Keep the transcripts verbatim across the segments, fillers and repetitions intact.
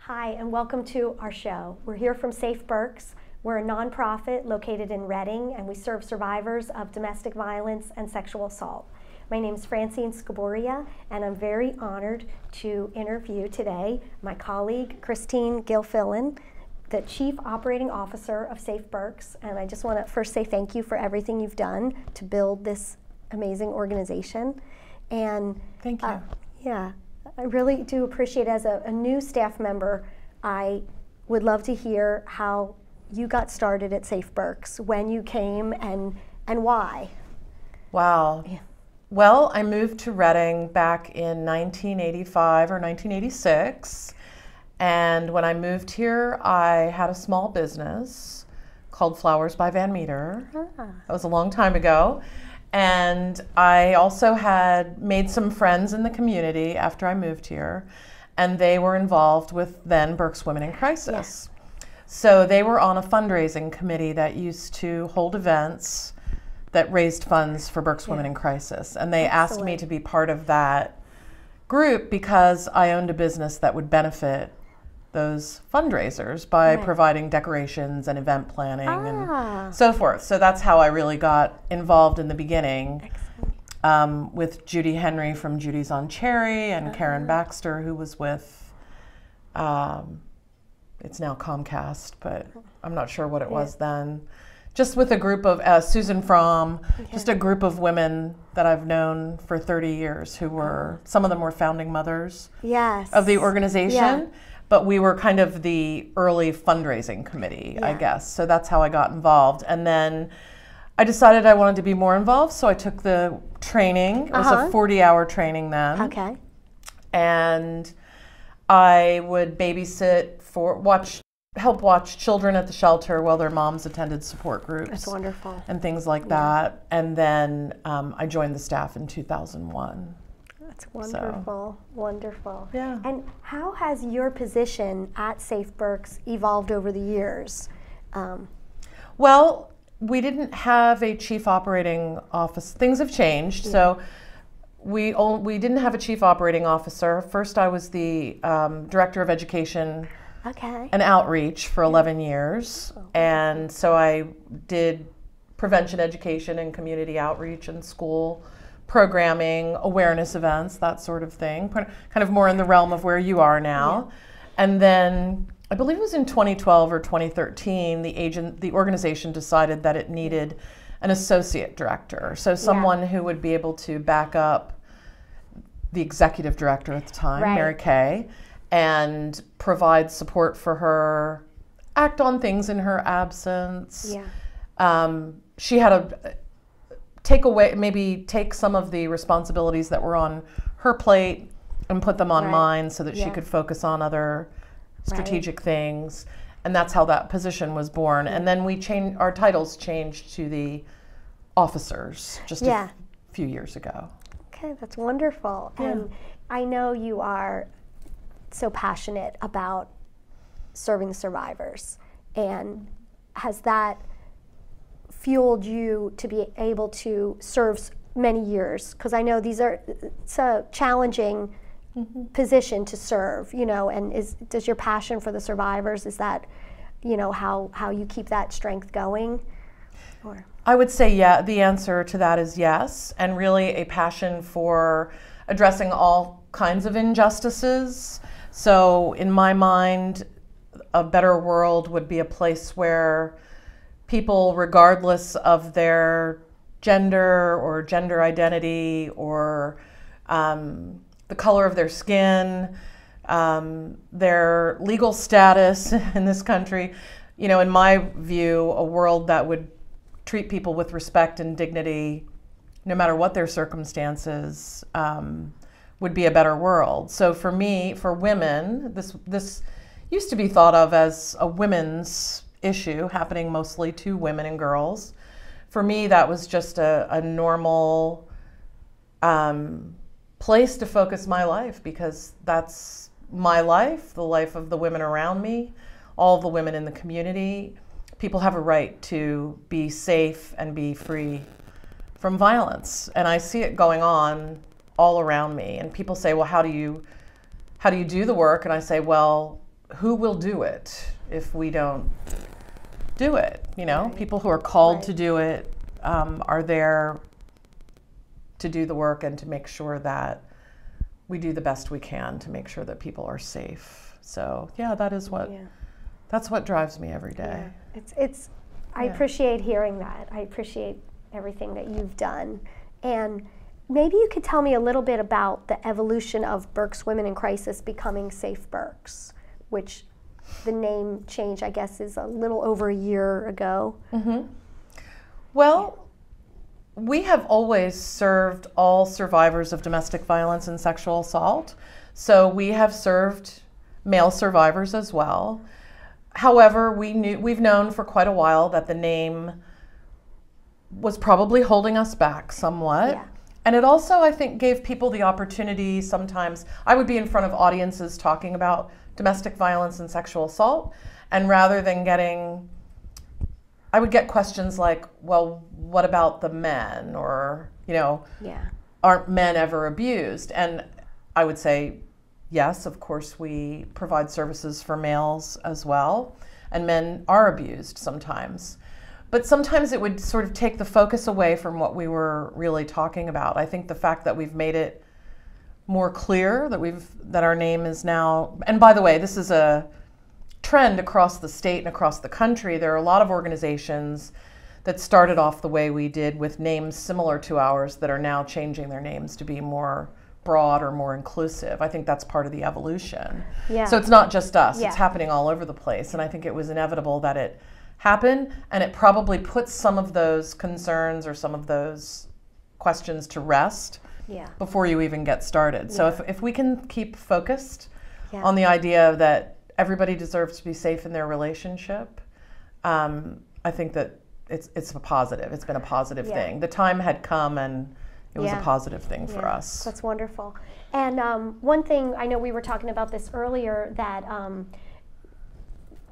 Hi, and welcome to our show. We're here from Safe Berks. We're a nonprofit located in Reading, and we serve survivors of domestic violence and sexual assault. My name is Francine Scoboria, and I'm very honored to interview today my colleague, Christine Gilfillan, the Chief Operating Officer of Safe Berks. And I just want to first say thank you for everything you've done to build this amazing organization. And thank you. Uh, yeah, I really do appreciate, as a, a new staff member, I would love to hear how you got started at Safe Berks, when you came, and, and why. Wow. Yeah. Well, I moved to Reading back in nineteen eighty-five or nineteen eighty-six, and when I moved here, I had a small business called Flowers by Van Meter. Ah. That was a long time ago, and I also had made some friends in the community after I moved here, and they were involved with then Berks Women in Crisis. Yeah. So they were on a fundraising committee that used to hold events that raised funds for Berks Women yeah. in Crisis. And they Excellent. asked me to be part of that group because I owned a business that would benefit those fundraisers by right. providing decorations and event planning ah. and so forth. So that's how I really got involved in the beginning um, with Judy Henry from Judy's on Cherry and uh-huh. Karen Baxter, who was with, um, it's now Comcast, but I'm not sure what it yeah. was then. Just with a group of, uh, Susan Fromm, okay. just a group of women that I've known for thirty years who were, some of them were founding mothers yes. of the organization, yeah. but we were kind of the early fundraising committee, yeah. I guess. So that's how I got involved. And then I decided I wanted to be more involved, so I took the training. It was uh-huh. a forty hour training then. Okay. And I would babysit for, watch, help watch children at the shelter while their moms attended support groups. That's wonderful. And things like yeah. that. And then um, I joined the staff in two thousand one. That's wonderful, so. wonderful. Yeah. And how has your position at Safe Berks evolved over the years? Um, well, we didn't have a chief operating officer. Things have changed. Yeah. So we, all, we didn't have a chief operating officer. First, I was the um, director of education Okay. an outreach for eleven years, oh. and so I did prevention education and community outreach and school programming, awareness events, that sort of thing, kind of more in the realm of where you are now. Yeah. And then I believe it was in twenty twelve or twenty thirteen, the agent, the organization decided that it needed an associate director, so someone yeah. who would be able to back up the executive director at the time, right. Mary Kay, and provide support for her, act on things in her absence. Yeah. Um, she had a take away, maybe take some of the responsibilities that were on her plate and put them on right. mine so that yeah. she could focus on other strategic right. things. And that's how that position was born. Yeah. And then we changed, our titles changed to the officers just yeah. a f few years ago. Okay, that's wonderful. Yeah. And I know you are so passionate about serving the survivors, and has that fueled you to be able to serve many years? Because I know these are, it's a challenging mm-hmm. position to serve, you know, and is, does your passion for the survivors, is that, you know, how, how you keep that strength going? Or? I would say yeah, the answer to that is yes, and really a passion for addressing all kinds of injustices. So in my mind, a better world would be a place where people, regardless of their gender or gender identity or um, the color of their skin, um, their legal status in this country, you know, in my view, a world that would treat people with respect and dignity, no matter what their circumstances, um, would be a better world. So for me, for women, this this used to be thought of as a women's issue happening mostly to women and girls. For me, that was just a, a normal um, place to focus my life, because that's my life, the life of the women around me, all the women in the community. People have a right to be safe and be free from violence. And I see it going on all around me. And people say, well, how do you, how do you do the work? And I say, well, who will do it if we don't do it? You know, right. People who are called right. to do it um, are there to do the work and to make sure that we do the best we can to make sure that people are safe. So yeah, that is what, yeah. that's what drives me every day. Yeah. It's, it's, I yeah. appreciate hearing that. I appreciate everything that you've done. And maybe you could tell me a little bit about the evolution of Berks Women in Crisis becoming Safe Berks, which the name change, I guess, is a little over a year ago. Mm-hmm. Well, we have always served all survivors of domestic violence and sexual assault. So we have served male survivors as well. However, we knew, we've known for quite a while that the name was probably holding us back somewhat. Yeah. And it also, I think, gave people the opportunity sometimes. I would be in front of audiences talking about domestic violence and sexual assault, and rather than getting, I would get questions like, well, what about the men? Or, you know, yeah. aren't men ever abused? And I would say, yes, of course, we provide services for males as well, and men are abused sometimes. But sometimes it would sort of take the focus away from what we were really talking about. I think the fact that we've made it more clear that we've that our name is now, and by the way, this is a trend across the state and across the country. There are a lot of organizations that started off the way we did with names similar to ours that are now changing their names to be more broad or more inclusive. I think that's part of the evolution. Yeah. So it's not just us. Yeah. It's happening all over the place. And I think it was inevitable that it happen, and it probably puts some of those concerns or some of those questions to rest yeah. before you even get started. Yeah. So if, if we can keep focused yeah. on the idea that everybody deserves to be safe in their relationship, um, I think that it's, it's a positive. It's been a positive yeah. thing. The time had come, and it was yeah. a positive thing yeah. for us. That's wonderful. And um, one thing, I know we were talking about this earlier, that um,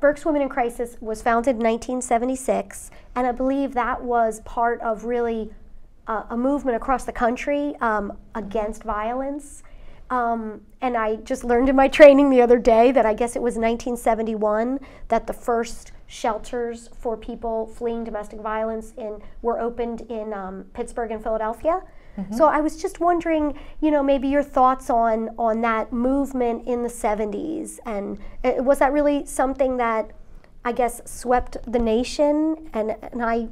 Berks Women in Crisis was founded in nineteen seventy-six, and I believe that was part of really uh, a movement across the country um, against violence. Um, and I just learned in my training the other day that I guess it was nineteen seventy-one that the first shelters for people fleeing domestic violence in, were opened in um, Pittsburgh and Philadelphia. Mm-hmm. So I was just wondering, you know, maybe your thoughts on on that movement in the seventies, and uh, was that really something that I guess swept the nation? And and I,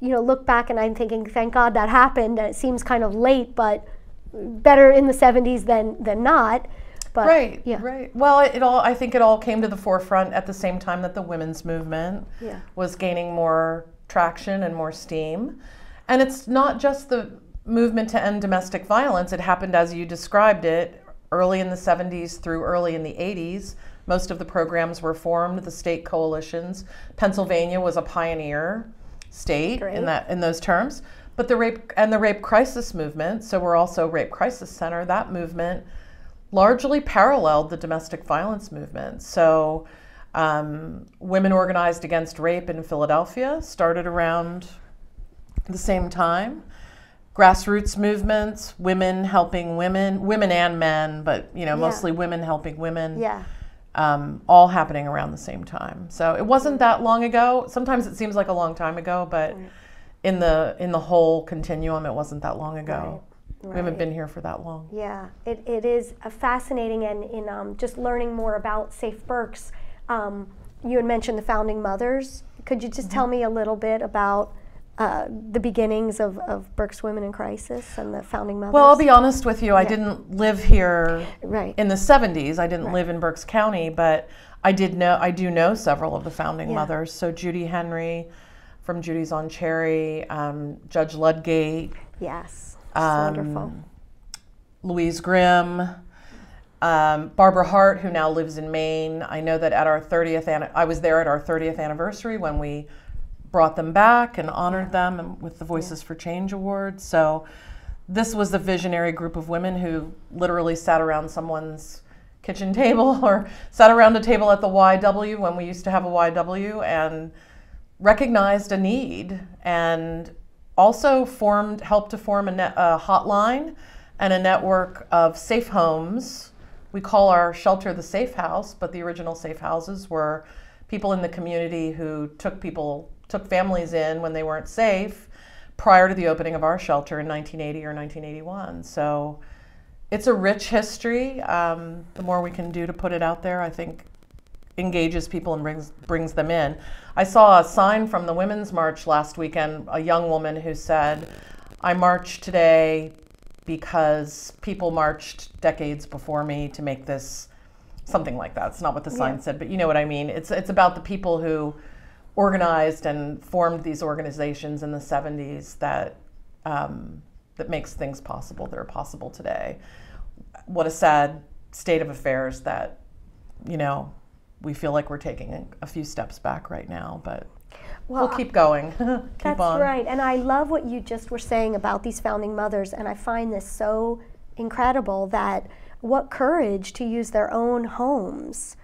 you know, look back and I'm thinking, thank God that happened. And it seems kind of late, but better in the seventies than than not. But, right, yeah. right. Well, it all I think it all came to the forefront at the same time that the women's movement yeah. was gaining more traction and more steam, and it's not just the movement to end domestic violence. It happened, as you described it, early in the seventies through early in the eighties. Most of the programs were formed, the state coalitions. Pennsylvania was a pioneer state Great. in that in those terms. But the rape and the rape crisis movement, so we're also Rape Crisis Center, that movement largely paralleled the domestic violence movement. So um, women organized against rape in Philadelphia started around the same time. Grassroots movements, women helping women, women and men, but you know, yeah. mostly women helping women, yeah. um, all happening around the same time. So it wasn't that long ago. Sometimes it seems like a long time ago, but right. in the in the whole continuum, it wasn't that long ago. Right. Right. We haven't been here for that long. Yeah, it, it is a fascinating, and in um, just learning more about Safe Berks, um, you had mentioned the founding mothers. Could you just mm-hmm. tell me a little bit about Uh, the beginnings of, of Berks Women in Crisis and the founding mothers? Well, I'll be honest with you, I yeah. didn't live here right. in the seventies. I didn't right. live in Berks County, but I did know I do know several of the founding yeah. mothers. So Judy Henry from Judy's on Cherry, um, Judge Ludgate. Yes, um, wonderful. Louise Grimm, um, Barbara Hart, who now lives in Maine. I know that at our thirtieth, I was there at our thirtieth anniversary when we brought them back and honored yeah. them and with the Voices yeah. for Change Award. So this was the visionary group of women who literally sat around someone's kitchen table or sat around a table at the Y W when we used to have a Y W and recognized a need, and also formed, helped to form a, net, a hotline and a network of safe homes. We call our shelter the Safe House, but the original safe houses were people in the community who took people, took families in when they weren't safe prior to the opening of our shelter in nineteen eighty or nineteen eighty-one. So it's a rich history. Um, the more we can do to put it out there, I think, engages people and brings brings them in. I saw a sign from the Women's March last weekend, a young woman who said, "I marched today because people marched decades before me to make this," something like that. It's not what the sign yeah. said, but you know what I mean. It's, it's about the people who organized and formed these organizations in the seventies that, um, that makes things possible that are possible today. What a sad state of affairs that, you know, we feel like we're taking a few steps back right now, but well, we'll keep going. keep that's on. Right, and I love what you just were saying about these founding mothers, and I find this so incredible that what courage to use their own homes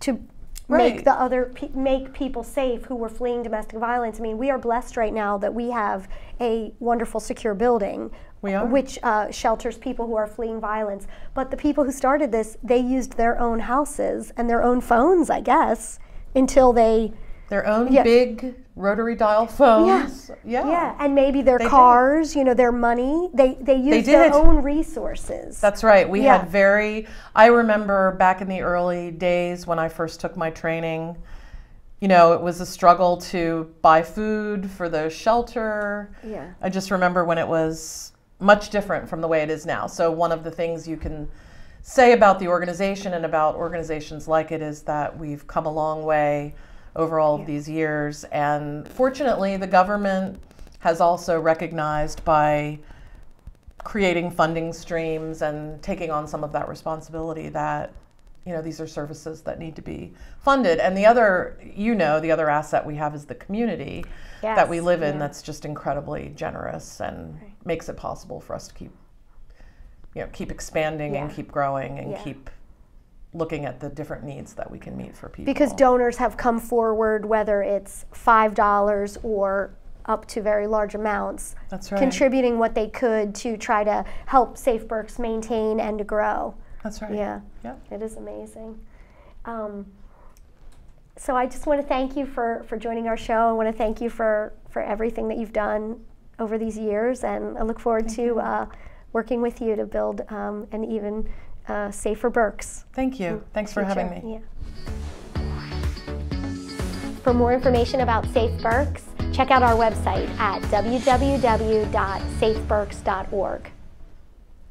to right. make the other pe make people safe who were fleeing domestic violence. I mean, we are blessed right now that we have a wonderful, secure building. We are. Which uh, shelters people who are fleeing violence. But the people who started this, they used their own houses and their own phones, I guess, until they... Their own yeah. big rotary dial phones. Yeah, yeah. yeah. And maybe their they cars, did. you know, their money. They, they used they their own resources. That's right. We yeah. had very... I remember back in the early days when I first took my training, you know, it was a struggle to buy food for the shelter. Yeah. I just remember when it was... much different from the way it is now. So one of the things you can say about the organization and about organizations like it is that we've come a long way over all yeah. of these years. And fortunately, the government has also recognized by creating funding streams and taking on some of that responsibility that, you know, these are services that need to be funded. And the other, you know, the other asset we have is the community yes, that we live in yeah. that's just incredibly generous and right. makes it possible for us to keep, you know, keep expanding yeah. and keep growing and yeah. keep looking at the different needs that we can meet for people. Because donors have come forward, whether it's five dollars or up to very large amounts, that's right. contributing what they could to try to help Safe Berks maintain and to grow. That's right. Yeah. yeah. It is amazing. Um, so I just want to thank you for, for joining our show. I want to thank you for, for everything that you've done over these years. And I look forward thank to uh, working with you to build um, an even uh, safer Berks. Thank you. Thanks for having me. Yeah. For more information about Safe Berks, check out our website at w w w dot safe berks dot org.